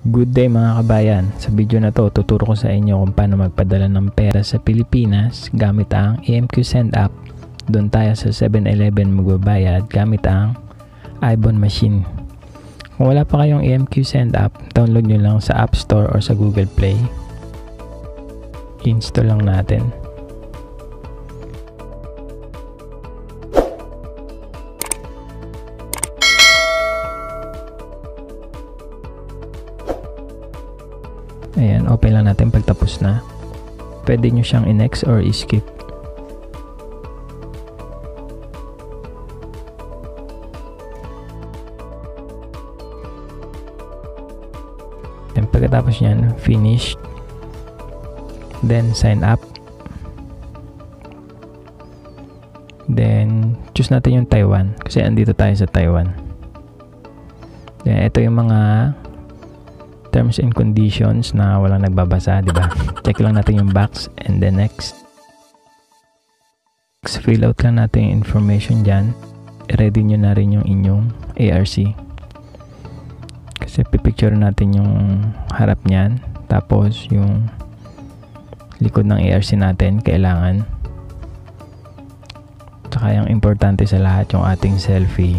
Good day mga kabayan, sa video na to tuturo ko sa inyo kung paano magpadala ng pera sa Pilipinas gamit ang EMQ Send App. Doon tayo sa 711 magbabayad gamit ang Ibon Machine. Kung wala pa kayong EMQ Send App, download nyo lang sa App Store or sa Google Play. Install lang natin. Ayan, open lang natin pagtapos na. Pwede nyo siyang i-next or i-skip. Then pagkatapos nyan, finish. Then sign up. Then choose natin yung Taiwan kasi andito tayo sa Taiwan. Then ito yung mga terms and conditions na walang nagbabasa, di ba? Check lang natin yung box and then next. Fill out lang natin yung information dyan. I-ready nyo na rin yung inyong ARC. Kasi pipicture natin yung harap nyan. Tapos yung likod ng ARC natin, kailangan. Tsaka yung importante sa lahat, yung ating selfie.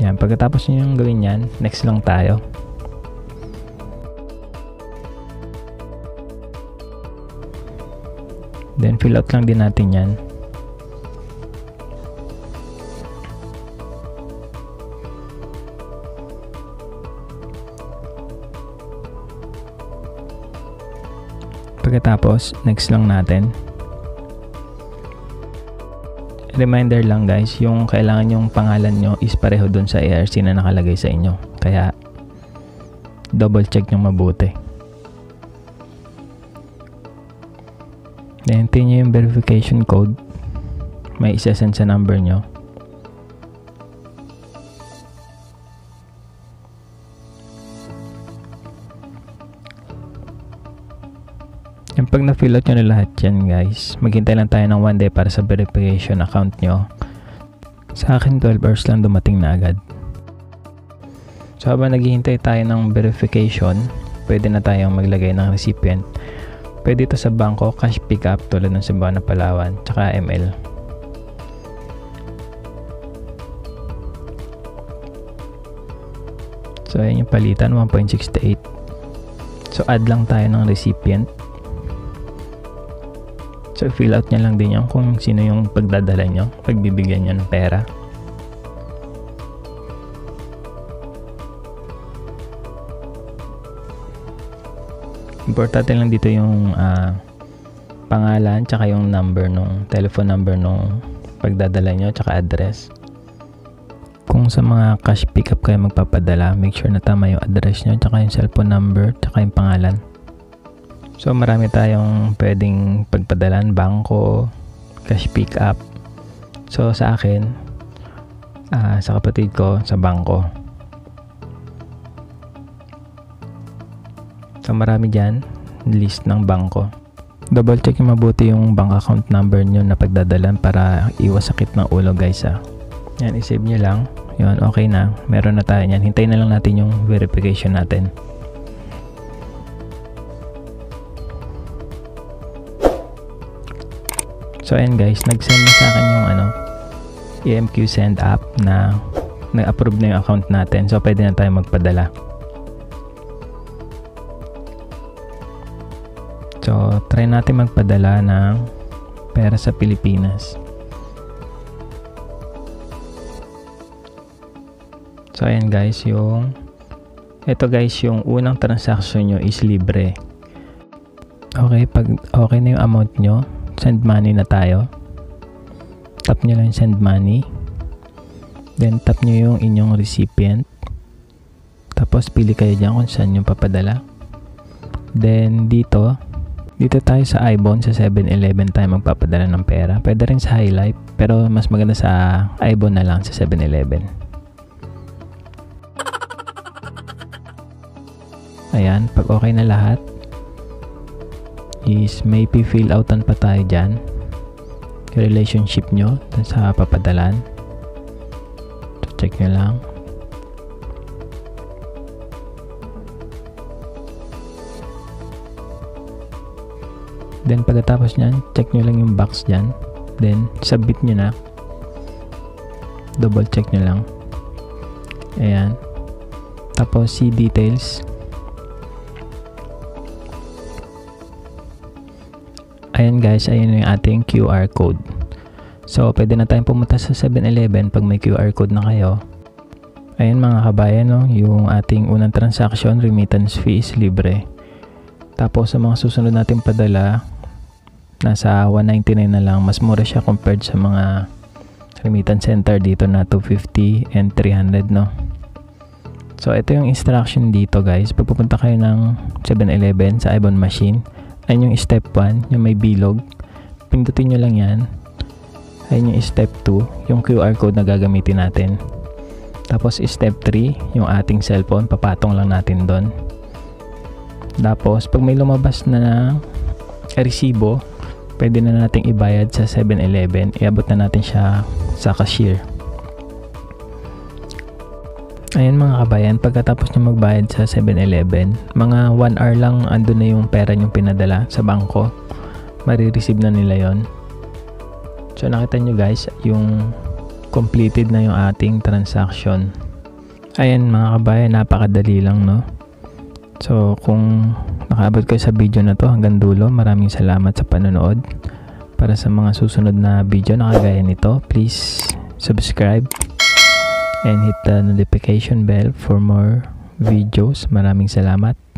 Yan, pagkatapos nyo yung gawin yan, next lang tayo. Then fill out lang din natin yan. Pagkatapos, next lang natin. Reminder lang guys, yung kailangan yung pangalan nyo is pareho dun sa ARC na nakalagay sa inyo. Kaya, double check nyo mabuti. Then, hintayin nyo yung verification code. May isasend sa number nyo. Yung pag na-fill out nyo na lahat yan guys, maghintay lang tayo ng 1 day para sa verification account nyo. Sa akin 12 hours lang dumating na agad. So habang naghihintay tayo ng verification, pwede na tayong maglagay ng recipient. Pwede ito sa bangko, cash pickup tulad ng Sabana Palawan, tsaka ML. So ayan yung palitan, 1.68. So add lang tayo ng recipient. So, fill out nyo lang din yan kung sino yung pagdadala nyo, pagbibigyan nyo ng pera. Importante lang dito yung pangalan tsaka yung number nung, telephone number nung pagdadala nyo tsaka address. Kung sa mga cash pickup kayo magpapadala, make sure na tama yung address nyo tsaka yung cellphone number tsaka yung pangalan. So marami tayong pwedeng pagpadalan, bangko, cash pickup. So sa akin, sa kapatid ko, sa bangko. So marami dyan, list ng bangko. Double check yung mabuti yung bank account number nyo na pagdadalan para iwas sakit ng ulo guys ha. Yan, isave nyo lang. Yun, okay na. Meron na tayo yan. Hintayin na lang natin yung verification natin. So ayan guys, nag-send na sa akin yung EMQ Send App na nag-approve na yung account natin. So pwede na tayo magpadala. So try natin magpadala ng pera sa Pilipinas. So ayan guys, yung unang transaction nyo is libre. Okay, pag okay na yung amount nyo, send money na tayo. Tap nyo lang yung send money. Then tap nyo yung inyong recipient. Tapos pili kayo dyan kung saan yung papadala. Then dito tayo sa Ibon, sa 711 tayo magpapadala ng pera. Pwede rin sa Highlight, pero mas maganda sa Ibon na lang sa 711. Ayan, pag okay na lahat, is may fill outan pa tayo dyan yung relationship nyo dun sa papadalan. So check nyo lang. Then pagkatapos nyan, check nyo lang yung box dyan, then submit nyo na, double check nyo lang. Ayan, tapos see details. Ayan guys, ayan yung ating QR code. So pwede na tayong pumunta sa 711 pag may QR code na kayo. Ayan mga kabayan, no? Yung ating unang transaction, remittance fee is libre. Tapos sa mga susunod natin padala, nasa 199 na lang. Mas mura siya compared sa mga remittance center dito na 250 and 300, no? So ito yung instruction dito guys. Pag pupunta kayo ng 711 sa Ibon Machine, ayan yung step 1, yung may bilog. Pindutin nyo lang yan. Ayan yung step 2, yung QR code na gagamitin natin. Tapos step 3, yung ating cellphone, papatong lang natin doon. Tapos pag may lumabas na resibo, pwede na nating ibayad sa 7-Eleven. Iabot na natin siya sa cashier. Ayan mga kabayan, pagkatapos nyo magbayad sa 7-Eleven, mga 1 hour lang ando na yung pera nyong pinadala sa bangko. Marireceive na nila yon. So nakita nyo guys, yung completed na yung ating transaction. Ayan mga kabayan, napakadali lang, no? So kung nakaabot kayo sa video na to hanggang dulo, maraming salamat sa panonood. Para sa mga susunod na video na kagaya nito, please subscribe and hit the notification bell for more videos. Maraming salamat.